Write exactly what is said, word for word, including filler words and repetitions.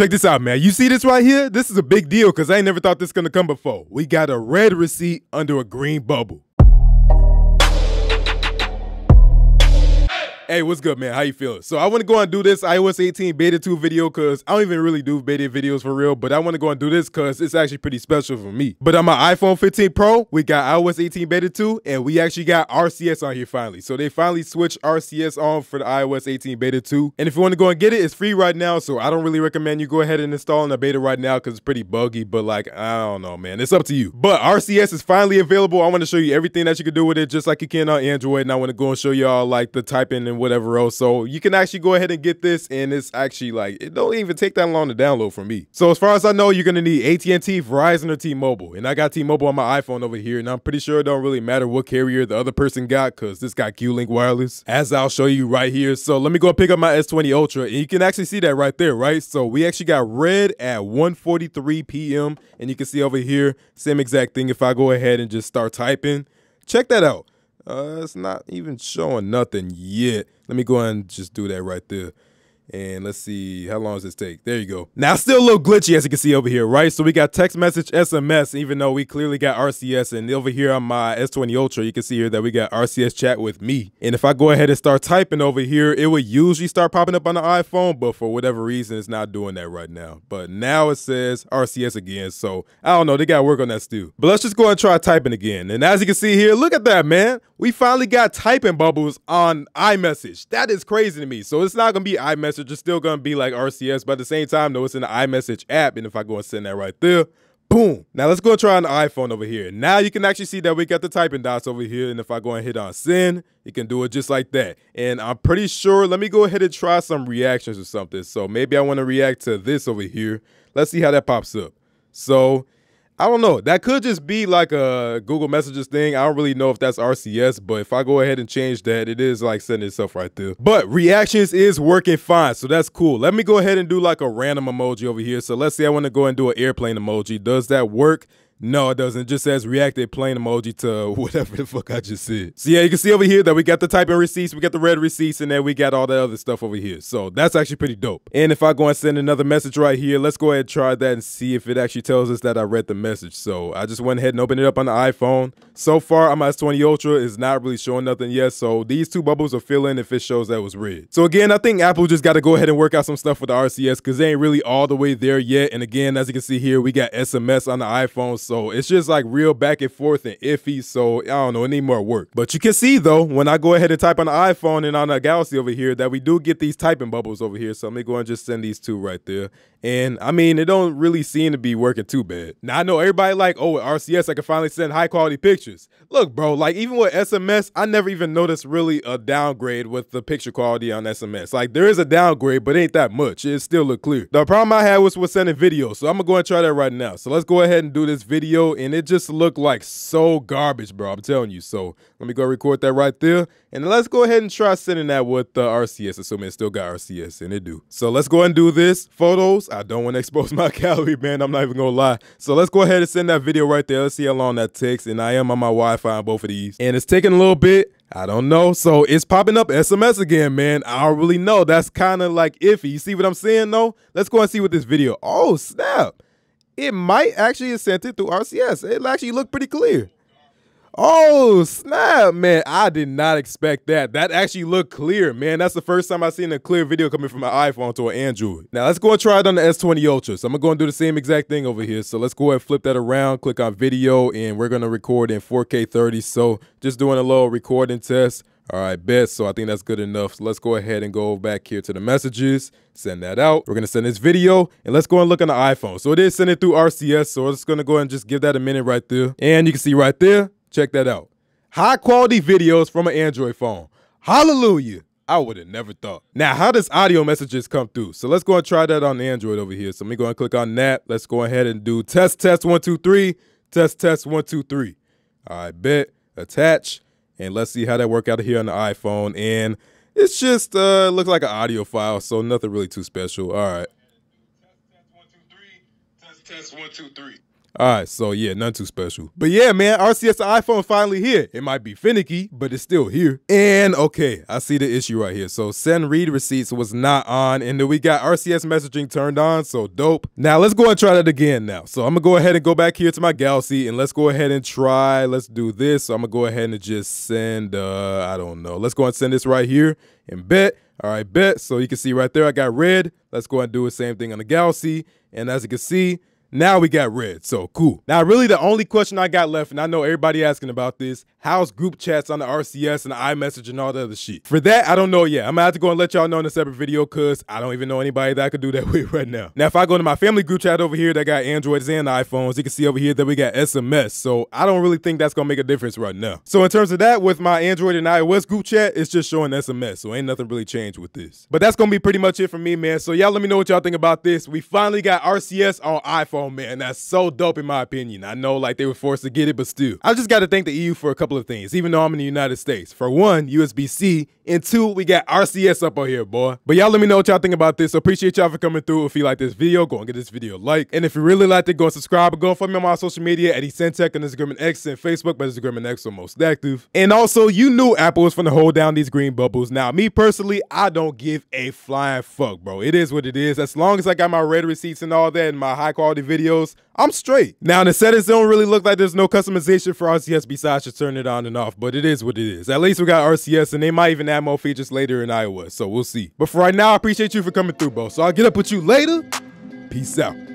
Check this out, man. You see this right here? This is a big deal because I ain't never thought this was gonna come before. We got a red receipt under a green bubble. Hey, what's good, man? How you feeling? So I want to go and do this i O S eighteen beta two video because I don't even really do beta videos for real, but I want to go and do this because it's actually pretty special for me. But on my iPhone fifteen Pro, we got i O S eighteen beta two, and we actually got R C S on here finally. So they finally switched R C S on for the i O S eighteen beta two. And if you want to go and get it, it's free right now, so I don't really recommend you go ahead and install in the beta right now because it's pretty buggy, but like, I don't know, man. It's up to you. But R C S is finally available. I want to show you everything that you can do with it just like you can on Android, and I want to go and show y'all like the type-in and whatever else. So you can actually go ahead and get this, and it's actually like, it don't even take that long to download from me. So as far as I know, you're gonna need A T and T, Verizon, or T-Mobile, and I got T-Mobile on my iPhone over here, and I'm pretty sure it don't really matter what carrier the other person got because this got Q-Link Wireless, as I'll show you right here. So let me go pick up my S twenty Ultra, and you can actually see that right there, right? So we actually got red at one forty-three p m and you can see over here, same exact thing. If I go ahead and just start typing, check that out. Uh, it's not even showing nothing yet. Let me go and just do that right there. And let's see, how long does this take? There you go. Now, still a little glitchy, as you can see over here, right? So we got text message, S M S, even though we clearly got R C S. And over here on my S twenty Ultra, you can see here that we got R C S chat with me. And if I go ahead and start typing over here, it would usually start popping up on the iPhone, but for whatever reason, it's not doing that right now. But now it says R C S again, so I don't know, they gotta work on that still. But let's just go and try typing again. And as you can see here, look at that, man. We finally got typing bubbles on iMessage. That is crazy to me. So it's not gonna be iMessage. It's still gonna be like R C S, but at the same time, though, it's in the iMessage app. And if I go and send that right there, boom. Now let's go and try on the iPhone over here. Now you can actually see that we got the typing dots over here. And if I go and hit on send, you can do it just like that. And I'm pretty sure, let me go ahead and try some reactions or something. So maybe I wanna react to this over here. Let's see how that pops up. So I don't know, that could just be like a Google Messages thing. I don't really know if that's R C S, but if I go ahead and change that, it is like sending itself right there. But reactions is working fine, so that's cool. Let me go ahead and do like a random emoji over here. So let's say I wanna go and do an airplane emoji. Does that work? No, it doesn't. It just says reacted plain emoji to whatever the fuck I just said. So yeah, you can see over here that we got the typing receipts, we got the red receipts, and then we got all that other stuff over here. So that's actually pretty dope. And if I go and send another message right here, let's go ahead and try that and see if it actually tells us that I read the message. So I just went ahead and opened it up on the iPhone. So far, on my S twenty Ultra, is not really showing nothing yet. So these two bubbles are filling if it shows that it was red. So again, I think Apple just got to go ahead and work out some stuff with the R C S because they ain't really all the way there yet. And again, as you can see here, we got S M S on the iPhone. So So it's just like real back and forth and iffy. So I don't know, it need more work. But you can see though, when I go ahead and type on the iPhone and on the Galaxy over here, that we do get these typing bubbles over here. So let me go and just send these two right there. And I mean, it don't really seem to be working too bad. Now I know everybody like, oh, with R C S, I can finally send high quality pictures. Look, bro, like even with S M S, I never even noticed really a downgrade with the picture quality on S M S. Like there is a downgrade, but it ain't that much. It still look clear. The problem I had was with sending video. So I'm gonna go and try that right now. So let's go ahead and do this video. Video and it just looked like so garbage, bro, I'm telling you. So let me go record that right there, and let's go ahead and try sending that with the uh, R C S, assuming it still got R C S, and it do. So let's go ahead and do this. Photos, I don't want to expose my gallery, man, I'm not even gonna lie. So let's go ahead and send that video right there. Let's see how long that takes. And I am on my Wi-Fi on both of these, and it's taking a little bit, I don't know. So it's popping up S M S again, man. I don't really know, that's kind of like iffy. You see what I'm saying though? Let's go and see with this video. Oh snap, it might actually have sent it through R C S. It actually looked pretty clear. Oh snap, man, I did not expect that. That actually looked clear, man. That's the first time I've seen a clear video coming from my iPhone to an Android. Now let's go and try it on the S twenty Ultra. So I'm gonna go and do the same exact thing over here. So let's go ahead and flip that around, click on video, and we're gonna record in four K thirty. So just doing a little recording test. All right, bet. So I think that's good enough. So let's go ahead and go back here to the messages, send that out. We're gonna send this video, and let's go and look on the iPhone. So it is sending through R C S. So it's gonna go ahead and just give that a minute right there. And you can see right there, check that out. High quality videos from an Android phone. Hallelujah. I would have never thought. Now, how does audio messages come through? So let's go and try that on Android over here. So let me go and click on that. Let's go ahead and do test, test, one, two, three, test, test, one, two, three. All right, bet, attach. And let's see how that work out here on the iPhone. And it's just uh, looks like an audio file, so nothing really too special. All right. Test, test, one, two, three. Test, test, one, two, three. All right, so yeah, none too special. But yeah, man, R C S to iPhone finally here. It might be finicky, but it's still here. And okay, I see the issue right here. So send read receipts was not on, and then we got R C S messaging turned on, so dope. Now let's go and try that again now. So I'm gonna go ahead and go back here to my Galaxy, and let's go ahead and try, let's do this. So I'm gonna go ahead and just send, uh, I don't know. Let's go and send this right here and bet. All right, bet. So you can see right there, I got red. Let's go and do the same thing on the Galaxy. And as you can see, now we got red, so cool. Now, really the only question I got left, and I know everybody asking about this, how's group chats on the R C S and the iMessage and all the other shit? For that, I don't know yet. I'm gonna have to go and let y'all know in a separate video, cause I don't even know anybody that I could do that with right now. Now, if I go to my family group chat over here that got Androids and iPhones, you can see over here that we got S M S, so I don't really think that's gonna make a difference right now. So in terms of that, with my Android and iOS group chat, it's just showing S M S, so ain't nothing really changed with this. But that's gonna be pretty much it for me, man. So y'all let me know what y'all think about this. We finally got R C S on iPhone. Oh man, that's so dope in my opinion. I know like they were forced to get it, but still. I just gotta thank the E U for a couple of things, even though I'm in the United States. For one, U S B C, and two, we got R C S up on here, boy. But y'all let me know what y'all think about this. So appreciate y'all for coming through. If you like this video, go and get this video a like. And if you really liked it, go and subscribe. Go and follow me on my social media at Eccentech on Instagram and X, and Facebook, but Instagram and X are most active. And also, you knew Apple was finna hold down these green bubbles. Now, me personally, I don't give a flying fuck, bro. It is what it is. As long as I got my red receipts and all that and my high quality videos, I'm straight. Now in the settings, it don't really look like there's no customization for R C S besides to turn it on and off, but it is what it is. At least we got R C S, and they might even add more features later in iOS, so we'll see. But for right now, I appreciate you for coming through, bro. So I'll get up with you later. Peace out.